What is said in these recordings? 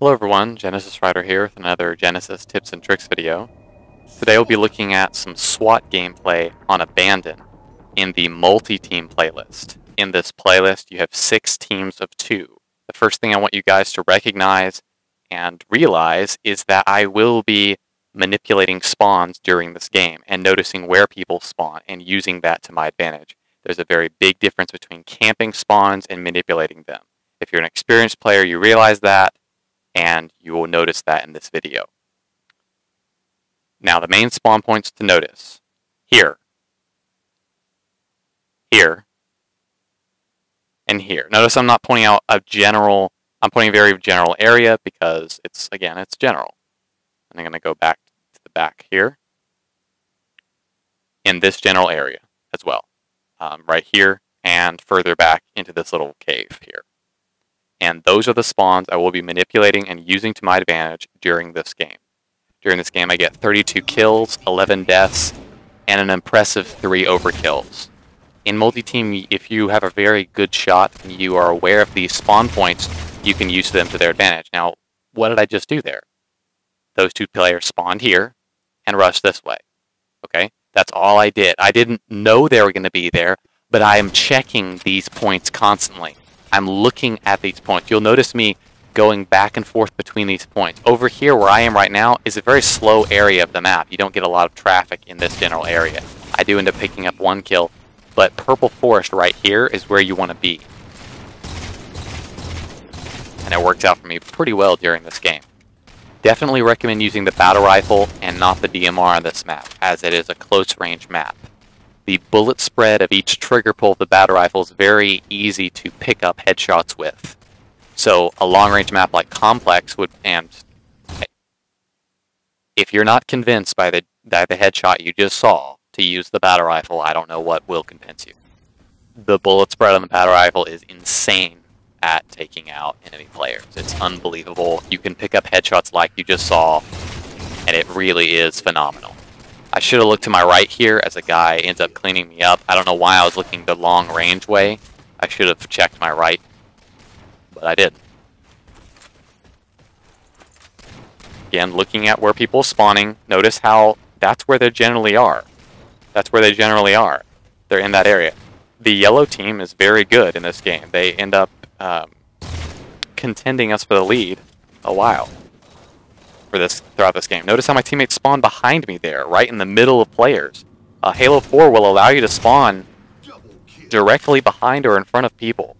Hello everyone, Genesis Rider here with another Genesis Tips and Tricks video. Today we'll be looking at some SWAT gameplay on Abandon in the multi-team playlist. In this playlist you have 6 teams of 2. The first thing I want you guys to recognize and realize is that I will be manipulating spawns during this game and noticing where people spawn and using that to my advantage. There's a very big difference between camping spawns and manipulating them. If you're an experienced player you realize that, and you will notice that in this video. Now the main spawn points to notice. Here, and here. Notice I'm not pointing out a general, I'm pointing a very general area because it's, again, it's general. And I'm going to go back to the back here, in this general area as well. Right here and further back into this little cave here. And those are the spawns I will be manipulating and using to my advantage during this game. During this game I get 32 kills, 11 deaths, and an impressive 3 overkills. In multi-team, if you have a very good shot and you are aware of these spawn points, you can use them to their advantage. Now, what did I just do there? Those 2 players spawned here and rushed this way. Okay, that's all I did. I didn't know they were going to be there, but I am checking these points constantly. I'm looking at these points. You'll notice me going back and forth between these points. Over here where I am right now is a very slow area of the map. You don't get a lot of traffic in this general area. I do end up picking up 1 kill, but Purple Forest right here is where you want to be. And it worked out for me pretty well during this game. Definitely recommend using the Battle Rifle and not the DMR on this map, as it is a close range map. The bullet spread of each trigger pull of the Battle Rifle is very easy to pick up headshots with. So a long-range map like Complex would, and if you're not convinced by the headshot you just saw to use the Battle Rifle, I don't know what will convince you. The bullet spread on the Battle Rifle is insane at taking out enemy players. It's unbelievable. You can pick up headshots like you just saw, and it really is phenomenal. I should have looked to my right here as a guy ends up cleaning me up. I don't know why I was looking the long range way. I should have checked my right, but I didn't. Again, looking at where people are spawning, notice how that's where they generally are. That's where they generally are. They're in that area. The yellow team is very good in this game. They end up contending us for the lead a while. Throughout this game. Notice how my teammates spawn behind me there, right in the middle of players. Halo 4 will allow you to spawn directly behind or in front of people.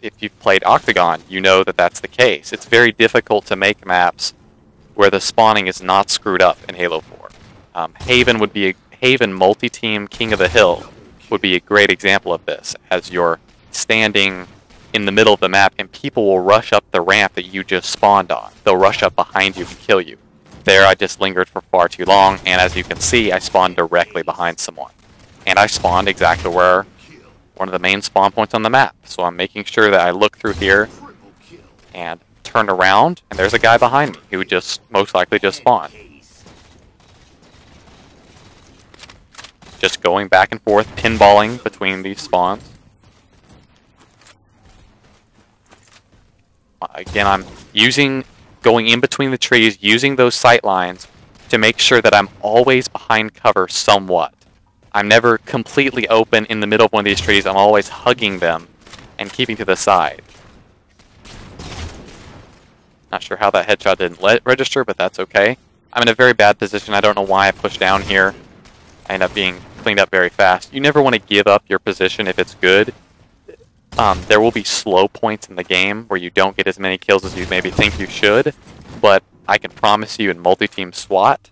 If you've played Octagon, you know that that's the case. It's very difficult to make maps where the spawning is not screwed up in Halo 4. Haven would be Haven multi-team King of the Hill would be a great example of this, as you're standing in the middle of the map, and people will rush up the ramp that you just spawned on. They'll rush up behind you and kill you. There, I just lingered for far too long, and as you can see, I spawned directly behind someone. And I spawned exactly where one of the main spawn points on the map. So I'm making sure that I look through here and turn around, and there's a guy behind me who just most likely just spawned. Just going back and forth, pinballing between these spawns. Again, I'm going in between the trees, using those sight lines to make sure that I'm always behind cover somewhat. I'm never completely open in the middle of one of these trees. I'm always hugging them and keeping to the side. Not sure how that headshot didn't register, but that's okay. I'm in a very bad position. I don't know why I pushed down here. I end up being cleaned up very fast. You never want to give up your position if it's good. There will be slow points in the game where you don't get as many kills as you maybe think you should, but I can promise you in multi-team SWAT,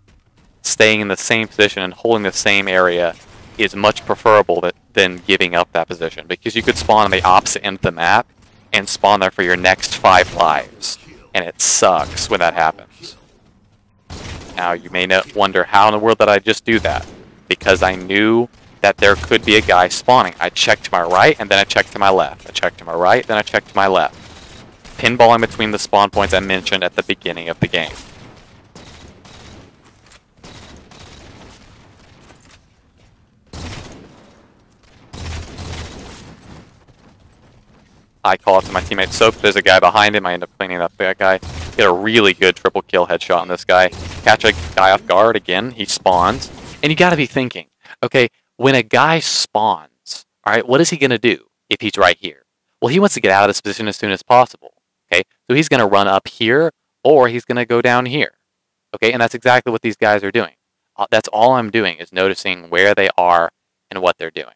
staying in the same position and holding the same area is much preferable than giving up that position, because you could spawn on the opposite end of the map and spawn there for your next 5 lives, and it sucks when that happens. Now you may wonder how in the world did I just do that, because I knew that there could be a guy spawning. I checked to my right, and then I checked to my left. I checked to my right, then I checked to my left. Pinballing between the spawn points I mentioned at the beginning of the game. I call out to my teammate Soap. There's a guy behind him. I end up cleaning up that guy. Get a really good triple kill headshot on this guy. Catch a guy off guard again. He spawns. And you got to be thinking, okay, when a guy spawns, all right, what is he going to do if he's right here? Well, he wants to get out of this position as soon as possible. Okay, so he's going to run up here or he's going to go down here. Okay, and that's exactly what these guys are doing. That's all I'm doing is noticing where they are and what they're doing.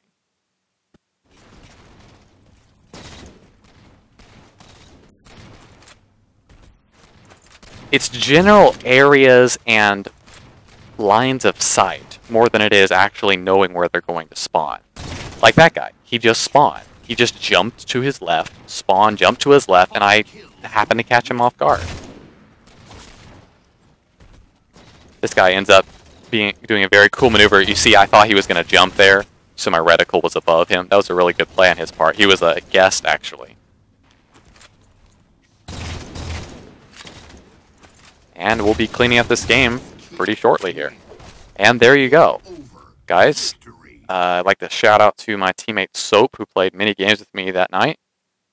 It's general areas and lines of sight more than it is actually knowing where they're going to spawn. Like that guy, he just spawned. He just jumped to his left, spawned, jumped to his left, and I happened to catch him off guard. This guy ends up doing a very cool maneuver. You see, I thought he was going to jump there, so my reticle was above him. That was a really good play on his part. He was a guest, actually. And we'll be cleaning up this game pretty shortly here. And there you go. Guys, I'd like to shout out to my teammate Soap, who played many games with me that night.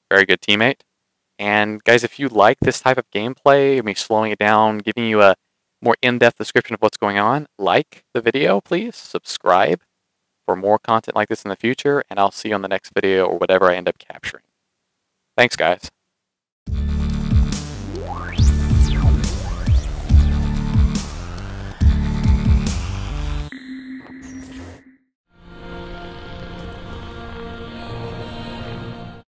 Very good teammate. And guys, if you like this type of gameplay, me slowing it down, giving you a more in-depth description of what's going on, like the video, please. Subscribe for more content like this in the future. And I'll see you on the next video or whatever I end up capturing. Thanks, guys.